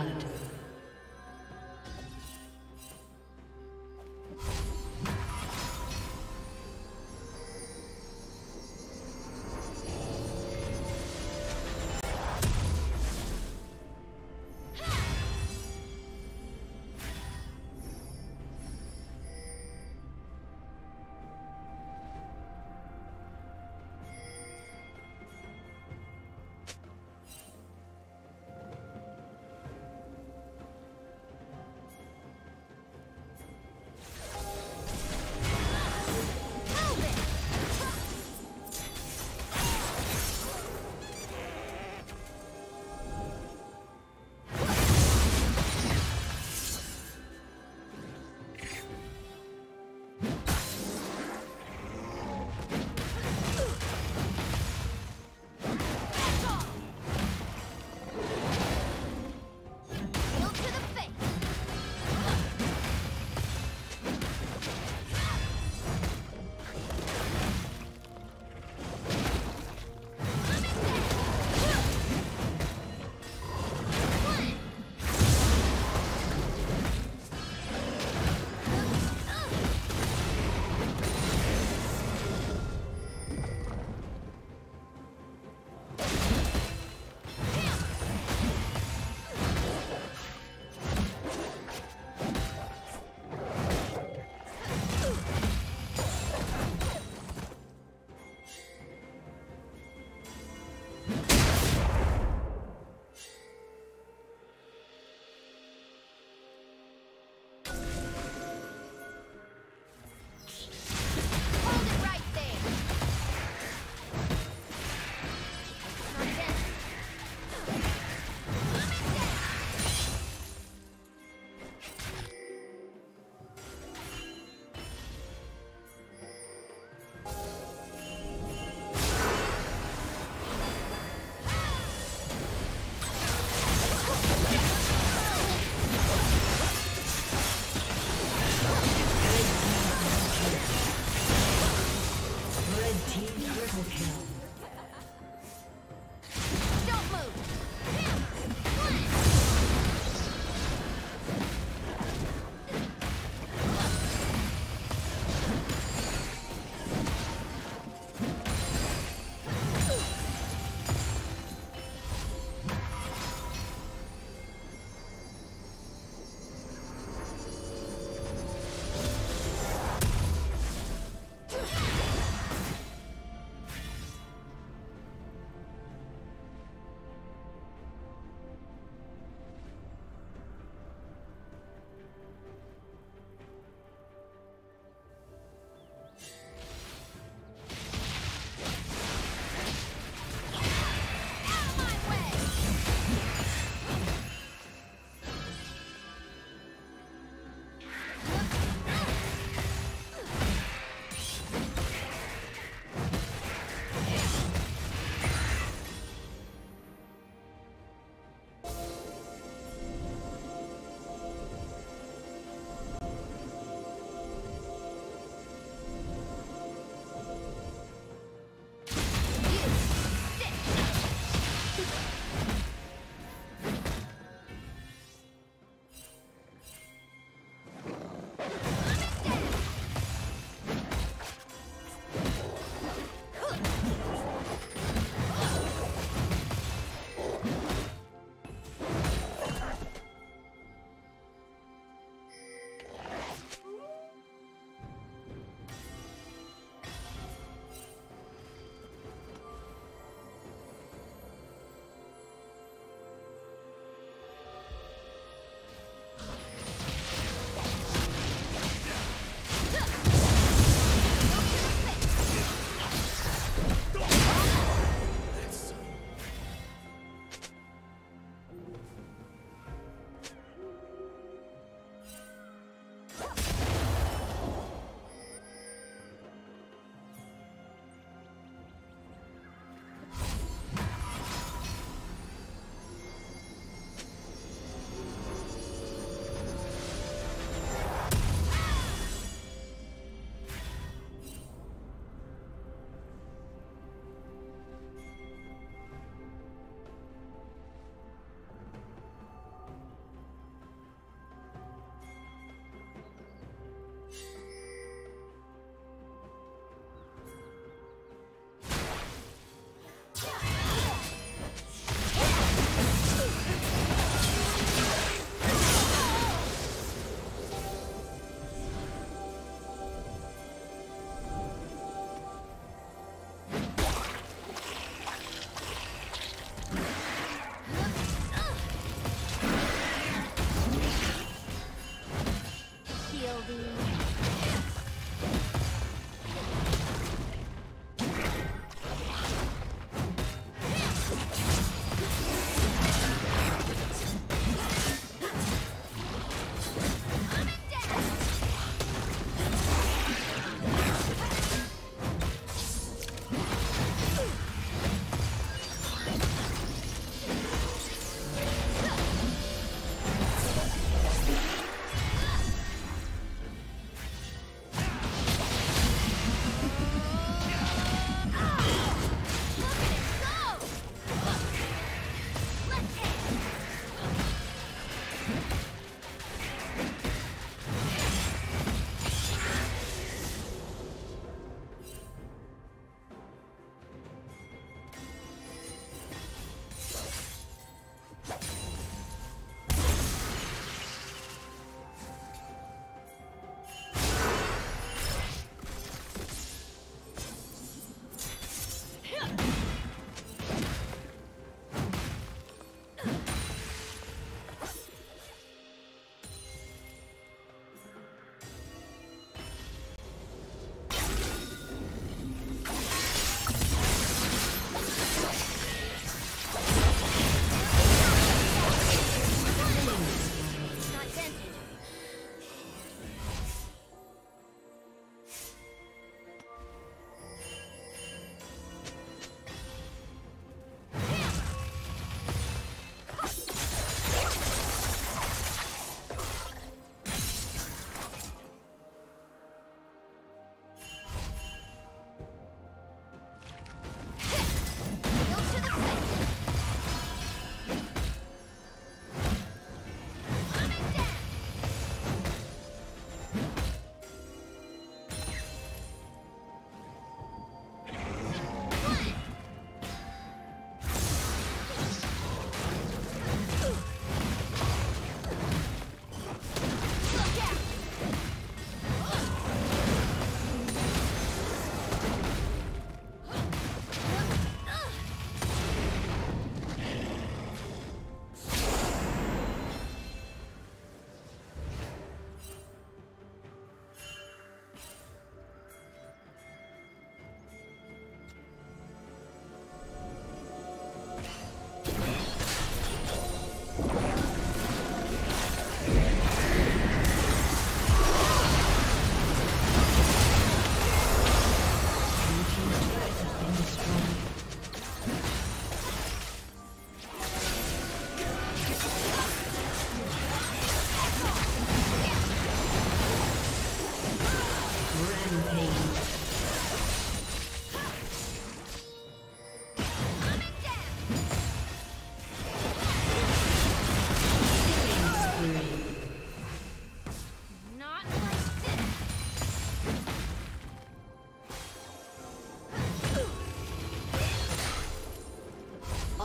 blood.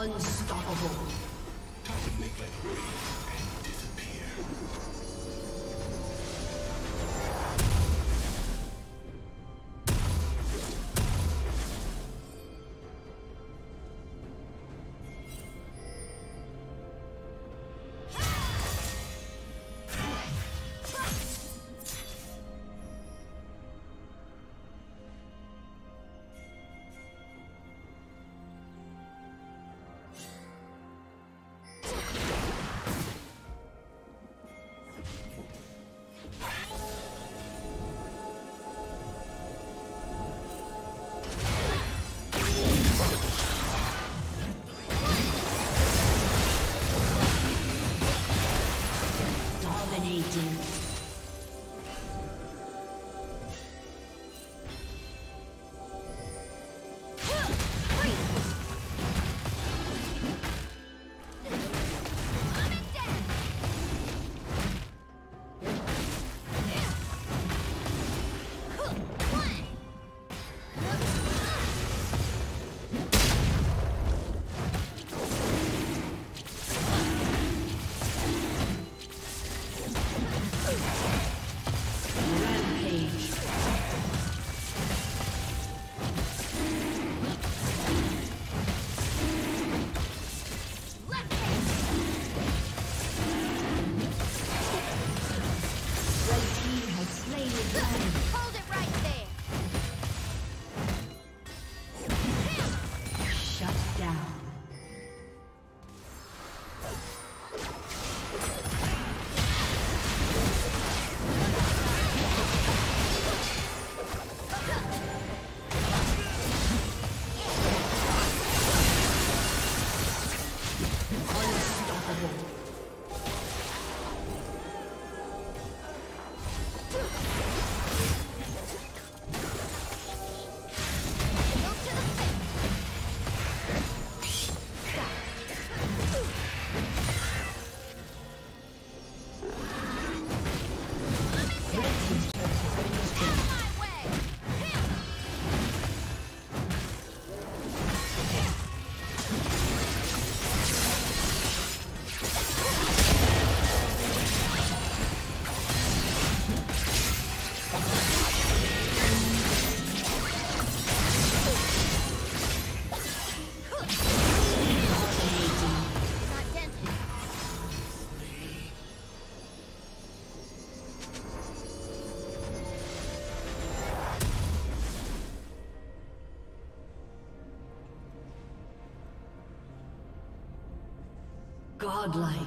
Unstoppable. Doesn't make that wave and disappear. Godlike.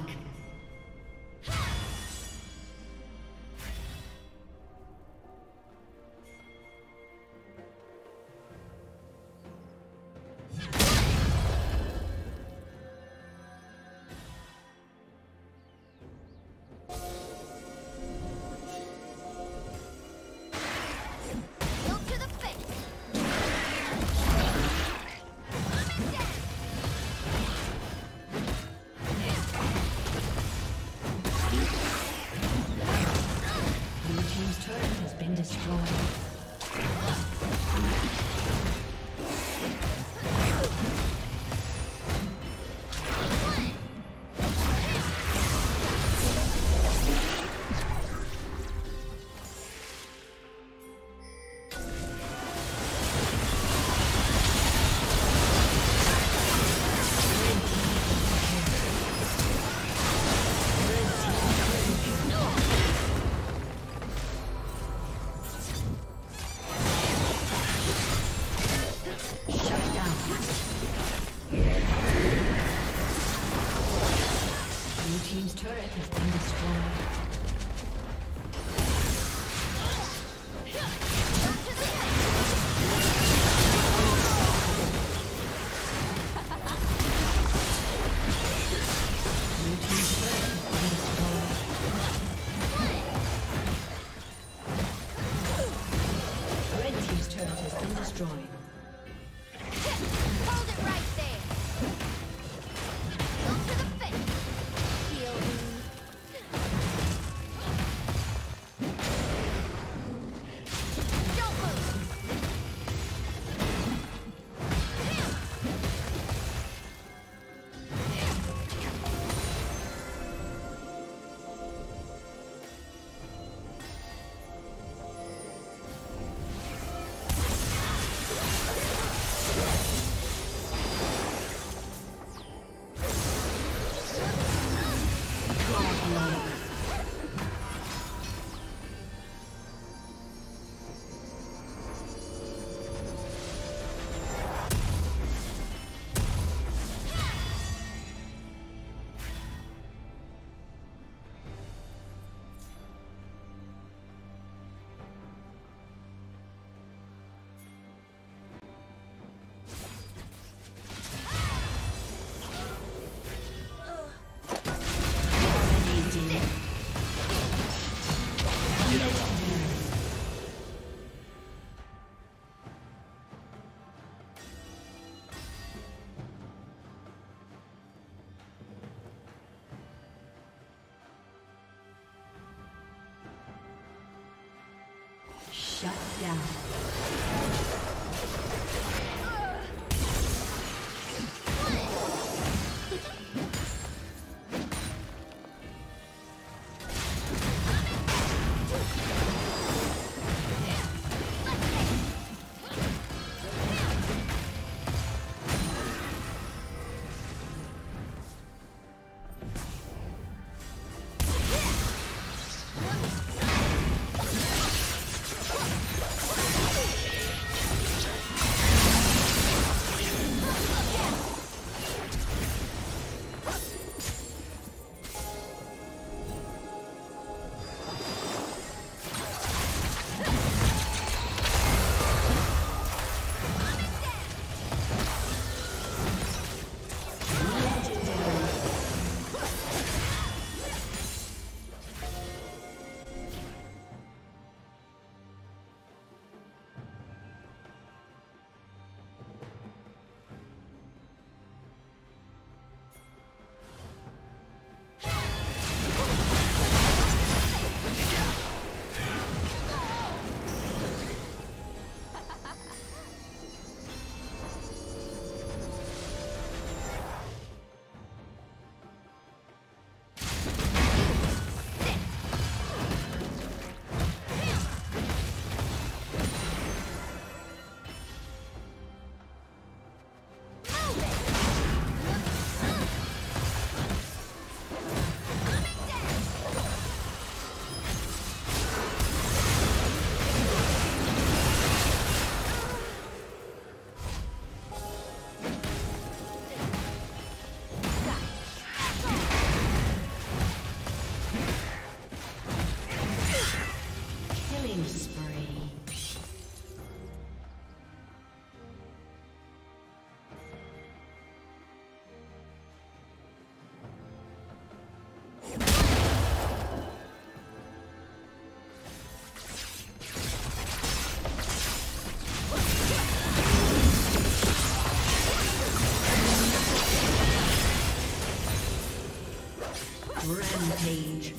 Rampage.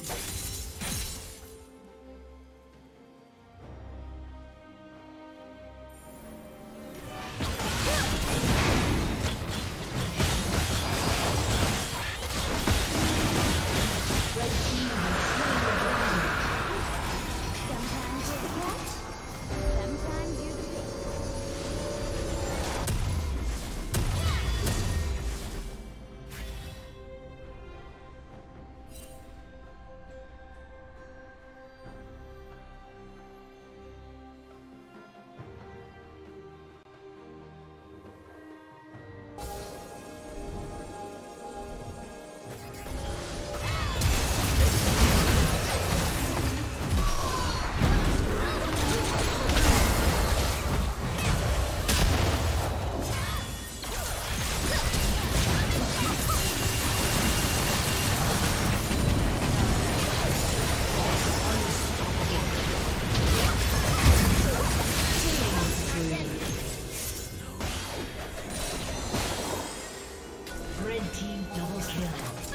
Red team double kill.